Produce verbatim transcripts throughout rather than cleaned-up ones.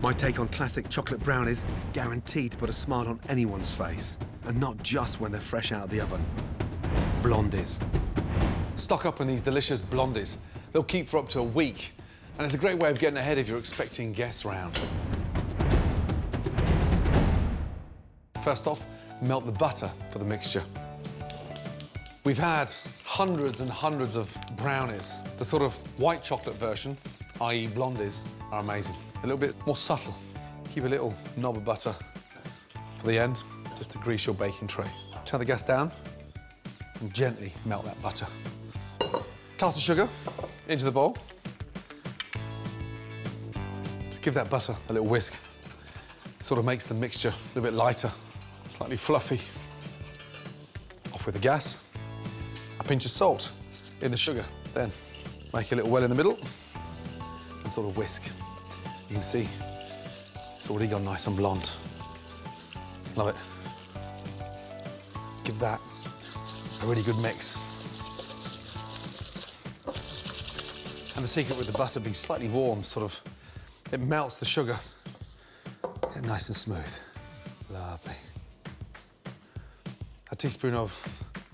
My take on classic chocolate brownies is guaranteed to put a smile on anyone's face, and not just when they're fresh out of the oven. Blondies. Stock up on these delicious blondies. They'll keep for up to a week, and it's a great way of getting ahead if you're expecting guests round. First off, melt the butter for the mixture. We've had hundreds and hundreds of brownies. The sort of white chocolate version, that is blondies, are amazing. A little bit more subtle. Keep a little knob of butter for the end, just to grease your baking tray. Turn the gas down and gently melt that butter. Caster sugar into the bowl. Just give that butter a little whisk. It sort of makes the mixture a little bit lighter, slightly fluffy. Off with the gas. A pinch of salt in the sugar. Then make a little well in the middle and sort of whisk. You can see it's already gone nice and blonde. Love it. Give that a really good mix. And the secret with the butter being slightly warm, sort of, it melts the sugar. Get nice and smooth. Lovely. A teaspoon of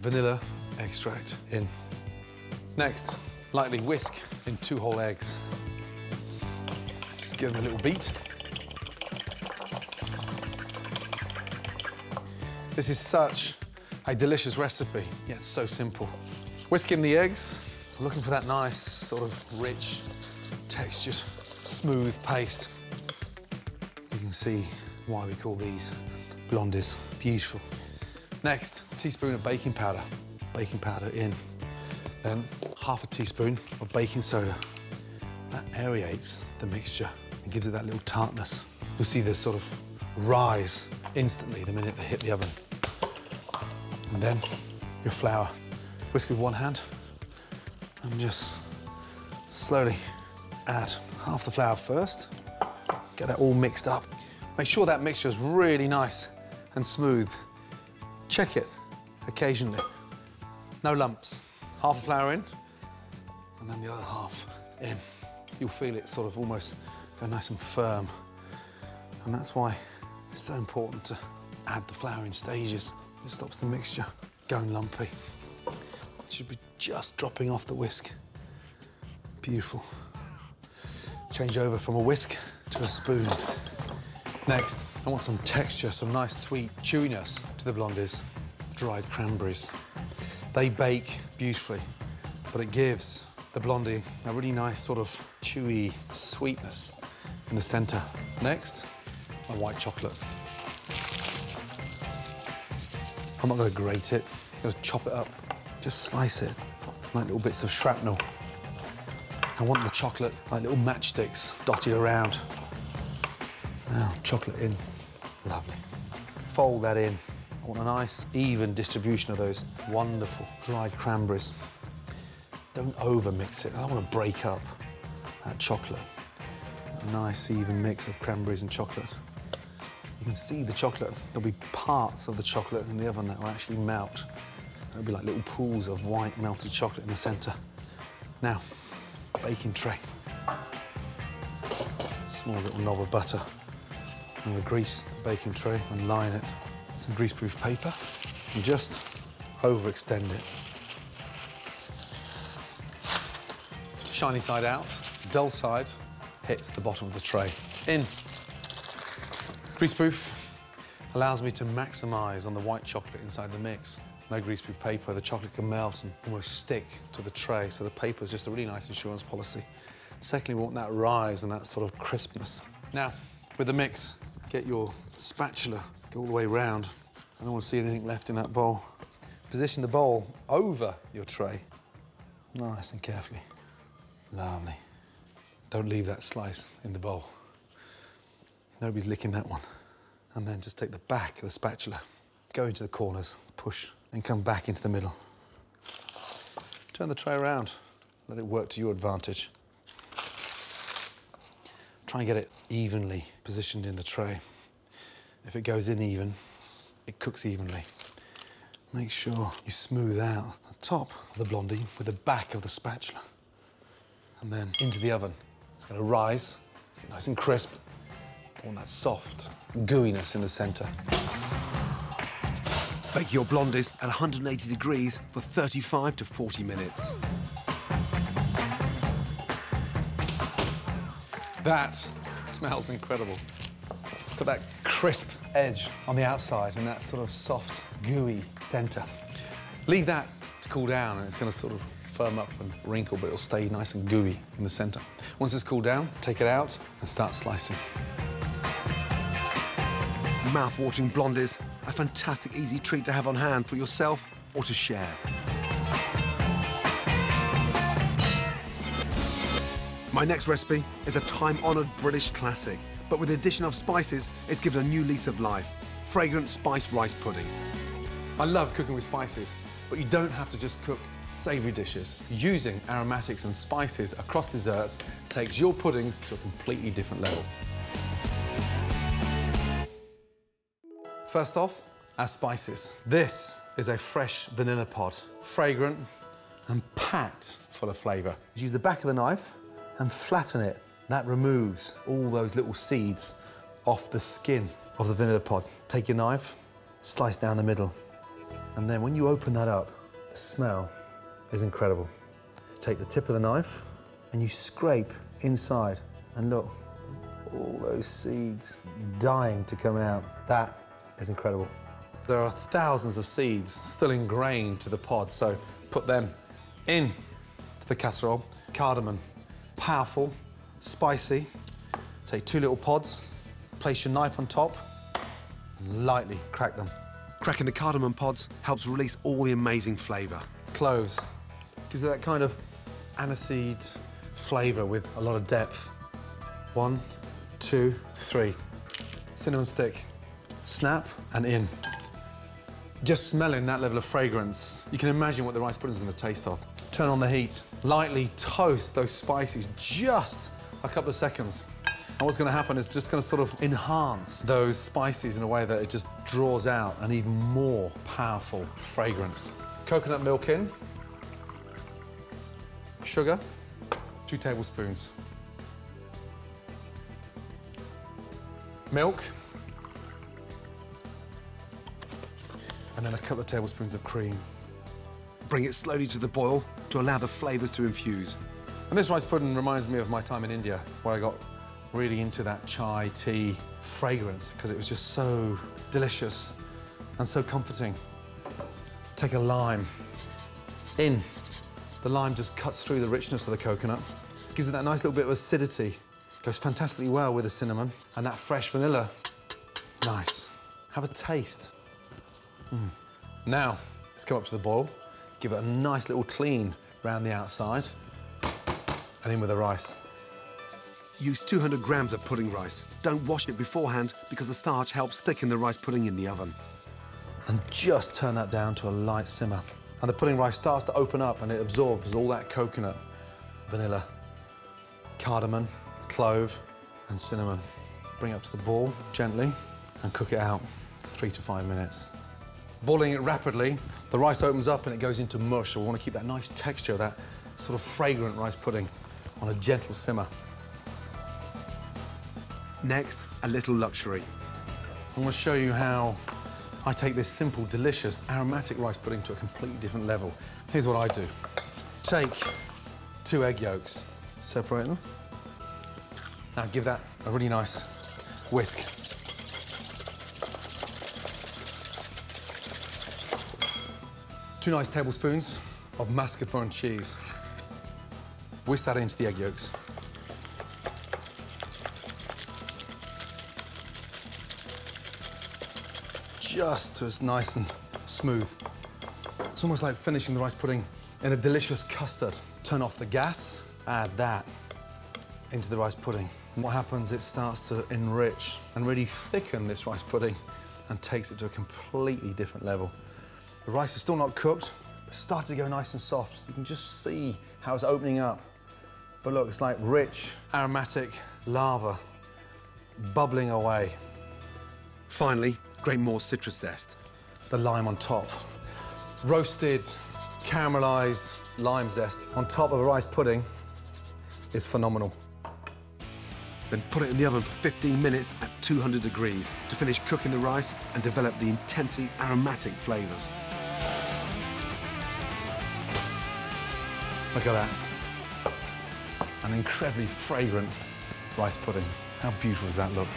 vanilla extract in. Next, lightly whisk in two whole eggs. Just give them a little beat. This is such a delicious recipe, yet so simple. Whisk in the eggs, looking for that nice, sort of rich, textured, smooth paste. You can see why we call these blondies. Beautiful. Next, a teaspoon of baking powder. Baking powder in. Then half a teaspoon of baking soda. That aerates the mixture and gives it that little tartness. You'll see this sort of rise instantly the minute they hit the oven. And then your flour. Whisk with one hand and just slowly add half the flour first. Get that all mixed up. Make sure that mixture is really nice and smooth. Check it occasionally. No lumps. Half the flour in, and then the other half in. You'll feel it sort of almost go nice and firm. And that's why it's so important to add the flour in stages. It stops the mixture going lumpy. It should be just dropping off the whisk. Beautiful. Change over from a whisk to a spoon. Next, I want some texture, some nice sweet chewiness to the blondies. Dried cranberries. They bake beautifully, but it gives the blondie a really nice sort of chewy sweetness in the centre. Next, my white chocolate. I'm not going to grate it. I'm going to chop it up. Just slice it like little bits of shrapnel. I want the chocolate like little matchsticks dotted around. Now, chocolate in. Lovely. Fold that in. I want a nice, even distribution of those wonderful dried cranberries. Don't over-mix it. I don't want to break up that chocolate. A nice, even mix of cranberries and chocolate. You can see the chocolate. There'll be parts of the chocolate in the oven that will actually melt. There'll be like little pools of white, melted chocolate in the centre. Now, baking tray. Small little knob of butter. I'm going to grease the baking tray and line it with some greaseproof paper and just overextend it. Shiny side out, dull side hits the bottom of the tray. In. Greaseproof allows me to maximise on the white chocolate inside the mix. No greaseproof paper, the chocolate can melt and almost stick to the tray, so the paper's just a really nice insurance policy. Secondly, we want that rise and that sort of crispness. Now, with the mix, get your spatula, go all the way round. I don't want to see anything left in that bowl. Position the bowl over your tray, nice and carefully. Lovely. Don't leave that slice in the bowl. Nobody's licking that one. And then just take the back of the spatula, go into the corners, push, and come back into the middle. Turn the tray around, let it work to your advantage. Try and get it evenly positioned in the tray. If it goes in even, it cooks evenly. Make sure you smooth out the top of the blondie with the back of the spatula. And then into the oven. It's going to rise, it's nice and crisp. on that soft gooiness in the centre. Bake your blondies at one hundred eighty degrees for thirty-five to forty minutes. That smells incredible. It's got that crisp edge on the outside and that sort of soft, gooey centre. Leave that to cool down and it's going to sort of firm up and wrinkle, but it'll stay nice and gooey in the centre. Once it's cooled down, take it out and start slicing. Mouth-watering blondies, a fantastic easy treat to have on hand for yourself or to share. My next recipe is a time-honoured British classic, but with the addition of spices, it's given a new lease of life. Fragrant spiced rice pudding. I love cooking with spices, but you don't have to just cook savoury dishes. Using aromatics and spices across desserts takes your puddings to a completely different level. First off, our spices. This is a fresh vanilla pod, fragrant and packed full of flavour. Use the back of the knife and flatten it. That removes all those little seeds off the skin of the vanilla pod. Take your knife, slice down the middle, and then when you open that up, the smell is incredible. Take the tip of the knife and you scrape inside, and look, all those seeds dying to come out. That is incredible. There are thousands of seeds still ingrained to the pod, so put them in to the casserole. Cardamom, powerful, spicy. Take two little pods, place your knife on top, and lightly crack them. Cracking the cardamom pods helps release all the amazing flavour. Cloves, gives it that kind of aniseed flavour with a lot of depth. One, two, three. Cinnamon stick. Snap and in. Just smelling that level of fragrance, you can imagine what the rice pudding's going to taste of. Turn on the heat, lightly toast those spices just a couple of seconds. And what's going to happen is just going to sort of enhance those spices in a way that it just draws out an even more powerful fragrance. Coconut milk in. Sugar, two tablespoons. Milk. And then a couple of tablespoons of cream. Bring it slowly to the boil to allow the flavours to infuse. And this rice pudding reminds me of my time in India, where I got really into that chai tea fragrance, because it was just so delicious and so comforting. Take a lime. In. The lime just cuts through the richness of the coconut. Gives it that nice little bit of acidity. Goes fantastically well with the cinnamon. And that fresh vanilla. Nice. Have a taste. Mm. Now, let's come up to the boil. Give it a nice little clean round the outside. And in with the rice. Use two hundred grams of pudding rice. Don't wash it beforehand because the starch helps thicken the rice pudding in the oven. And just turn that down to a light simmer. And the pudding rice starts to open up and it absorbs all that coconut, vanilla, cardamom, clove and cinnamon. Bring it up to the boil gently and cook it out for three to five minutes. Boiling it rapidly, the rice opens up and it goes into mush, so we want to keep that nice texture of that sort of fragrant rice pudding on a gentle simmer. Next, a little luxury. I'm going to show you how I take this simple, delicious, aromatic rice pudding to a completely different level. Here's what I do. Take two egg yolks, separate them. Now give that a really nice whisk. Two nice tablespoons of mascarpone cheese. Whisk that into the egg yolks. Just so it's nice and smooth. It's almost like finishing the rice pudding in a delicious custard. Turn off the gas, add that into the rice pudding. And what happens, it starts to enrich and really thicken this rice pudding and takes it to a completely different level. The rice is still not cooked, but it's started to go nice and soft. You can just see how it's opening up. But look, it's like rich, aromatic lava bubbling away. Finally, grate more citrus zest. The lime on top. Roasted, caramelised lime zest on top of a rice pudding is phenomenal. then put it in the oven for fifteen minutes at two hundred degrees to finish cooking the rice and develop the intensely aromatic flavours. Look at that. An incredibly fragrant rice pudding. How beautiful does that look?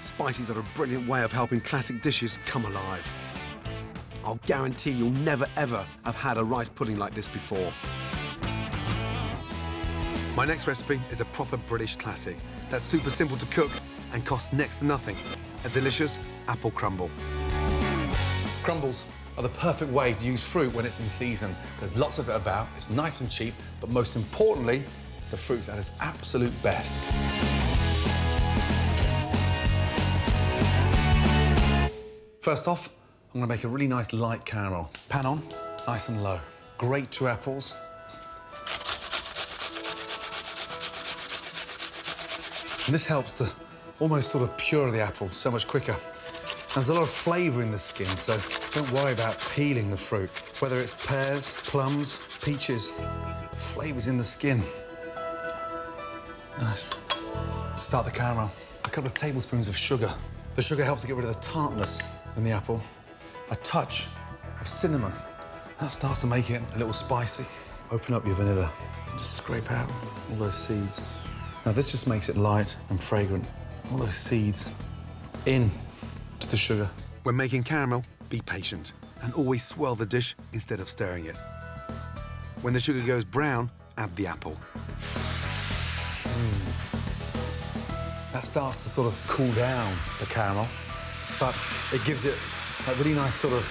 Spices are a brilliant way of helping classic dishes come alive. I'll guarantee you'll never, ever have had a rice pudding like this before. My next recipe is a proper British classic that's super simple to cook and costs next to nothing, a delicious apple crumble. Crumbles are the perfect way to use fruit when it's in season. There's lots of it about, it's nice and cheap, but most importantly, the fruit's at its absolute best. First off, I'm going to make a really nice light caramel. Pan on, nice and low. Grate two apples. And this helps to almost sort of puree the apple so much quicker. And there's a lot of flavour in the skin, so don't worry about peeling the fruit. Whether it's pears, plums, peaches, flavour's in the skin. Nice. Start the caramel. A couple of tablespoons of sugar. The sugar helps to get rid of the tartness in the apple. A touch of cinnamon. That starts to make it a little spicy. Open up your vanilla. Just scrape out all those seeds. Now, this just makes it light and fragrant. All those seeds in to the sugar. When making caramel, be patient and always swirl the dish instead of stirring it. When the sugar goes brown, add the apple. Mm. That starts to sort of cool down the caramel, but it gives it that really nice sort of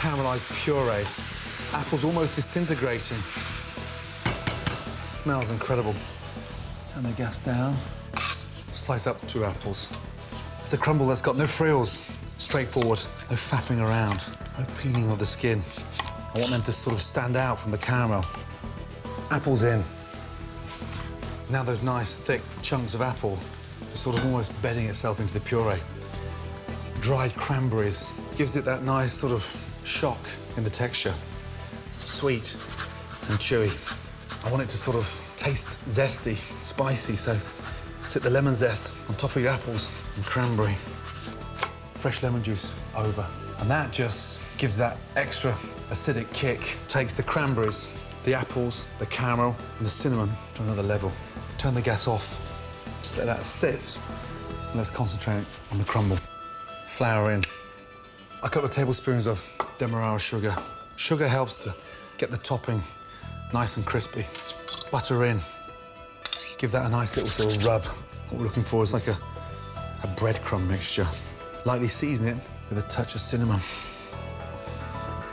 caramelised puree. Apple's almost disintegrating. It smells incredible. Turn the gas down. Slice up two apples. It's a crumble that's got no frills. Straightforward, no faffing around, no peeling of the skin. I want them to sort of stand out from the caramel. Apples in. Now those nice, thick chunks of apple are sort of almost bedding itself into the puree. Dried cranberries gives it that nice sort of shock in the texture. Sweet and chewy. I want it to sort of taste zesty, spicy, so sit the lemon zest on top of your apples and cranberry. Fresh lemon juice over. And that just gives that extra acidic kick. Takes the cranberries, the apples, the caramel, and the cinnamon to another level. Turn the gas off. Just let that sit. And let's concentrate on the crumble. Flour in. A couple of tablespoons of demerara sugar. Sugar helps to get the topping nice and crispy. Butter in. Give that a nice little sort of rub. What we're looking for is like a, a breadcrumb mixture. Lightly season it with a touch of cinnamon.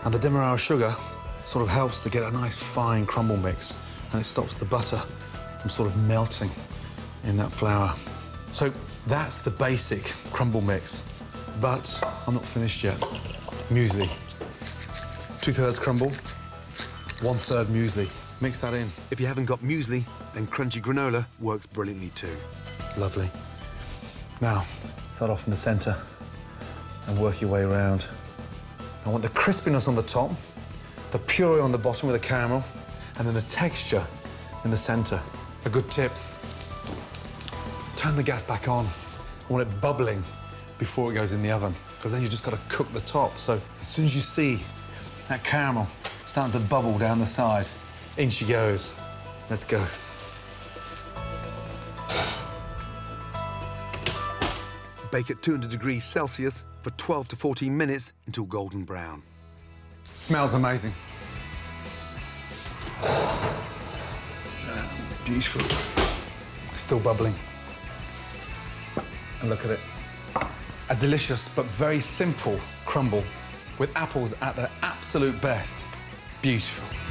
And the demerara sugar sort of helps to get a nice fine crumble mix, and it stops the butter from sort of melting in that flour. So that's the basic crumble mix, but I'm not finished yet. Muesli. Two-thirds crumble, one-third muesli. Mix that in. If you haven't got muesli, then crunchy granola works brilliantly too. Lovely. Now, start off in the centre and work your way around. I want the crispiness on the top, the puree on the bottom with the caramel, and then the texture in the centre. A good tip, turn the gas back on. I want it bubbling before it goes in the oven, because then you've just got to cook the top. So as soon as you see that caramel starting to bubble down the side, in she goes. Let's go. Bake at two hundred degrees Celsius for twelve to fourteen minutes until golden brown. Smells amazing. Oh, beautiful. Still bubbling. And look at it. A delicious but very simple crumble with apples at their absolute best. Beautiful.